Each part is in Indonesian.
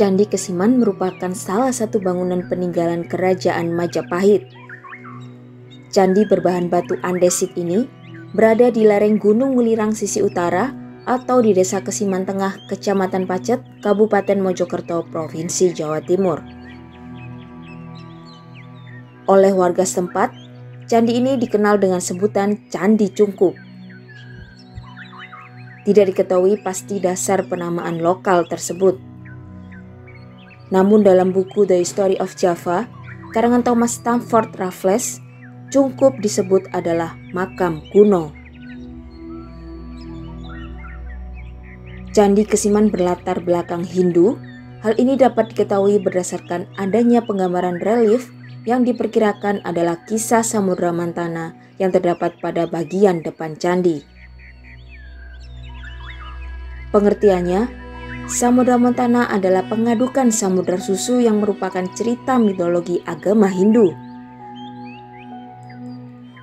Candi Kesiman merupakan salah satu bangunan peninggalan Kerajaan Majapahit. Candi berbahan batu andesit ini berada di lereng Gunung Wulirang sisi utara atau di Desa Kesiman Tengah, Kecamatan Pacet, Kabupaten Mojokerto, Provinsi Jawa Timur. Oleh warga setempat, candi ini dikenal dengan sebutan Candi Cungkup. Tidak diketahui pasti dasar penamaan lokal tersebut. Namun dalam buku The History of Java, karangan Thomas Stamford Raffles, Cungkup disebut adalah makam kuno. Candi Kesiman berlatar belakang Hindu. Hal ini dapat diketahui berdasarkan adanya penggambaran relief yang diperkirakan adalah kisah Samudra Manthana yang terdapat pada bagian depan candi. Pengertiannya, Samudra Manthana adalah pengadukan samudra susu yang merupakan cerita mitologi agama Hindu.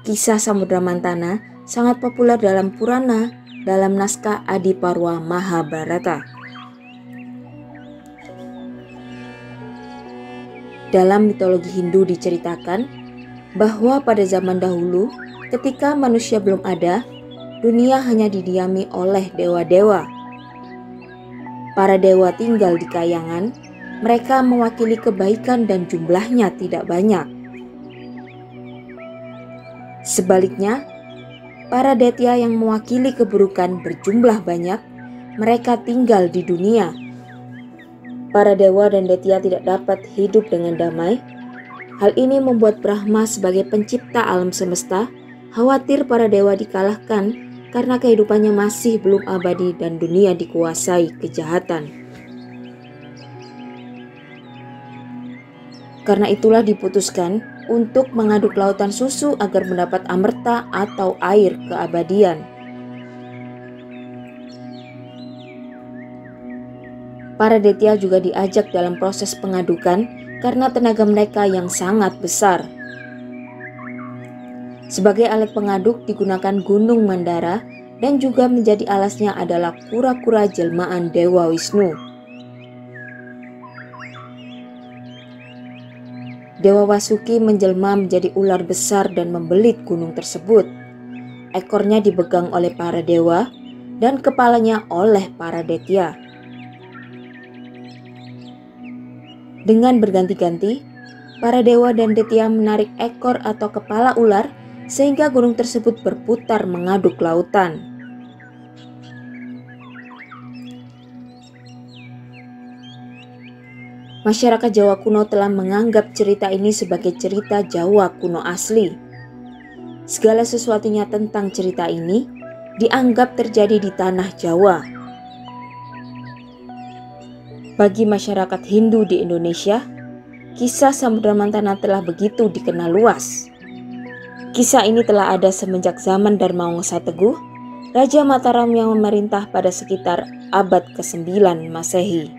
Kisah Samudra Manthana sangat populer dalam Purana dalam naskah Adi Parwa Mahabharata. Dalam mitologi Hindu diceritakan bahwa pada zaman dahulu ketika manusia belum ada, dunia hanya didiami oleh dewa-dewa. Para dewa tinggal di kayangan, mereka mewakili kebaikan dan jumlahnya tidak banyak. Sebaliknya, para detya yang mewakili keburukan berjumlah banyak, mereka tinggal di dunia. Para dewa dan detya tidak dapat hidup dengan damai. Hal ini membuat Brahma sebagai pencipta alam semesta khawatir para dewa dikalahkan karena kehidupannya masih belum abadi dan dunia dikuasai kejahatan. Karena itulah diputuskan untuk mengaduk lautan susu agar mendapat amrta atau air keabadian. Para detya juga diajak dalam proses pengadukan karena tenaga mereka yang sangat besar. Sebagai alat pengaduk digunakan Gunung Mandara dan juga menjadi alasnya adalah kura-kura jelmaan Dewa Wisnu. Dewa Wasuki menjelma menjadi ular besar dan membelit gunung tersebut. Ekornya dipegang oleh para dewa dan kepalanya oleh para detya. Dengan berganti-ganti, para dewa dan detya menarik ekor atau kepala ular sehingga gunung tersebut berputar mengaduk lautan. Masyarakat Jawa kuno telah menganggap cerita ini sebagai cerita Jawa kuno asli. Segala sesuatunya tentang cerita ini dianggap terjadi di tanah Jawa. Bagi masyarakat Hindu di Indonesia, kisah Samudra Manthana telah begitu dikenal luas. Kisah ini telah ada semenjak zaman Dharmawangsa Teguh, Raja Mataram yang memerintah pada sekitar abad ke-9 Masehi.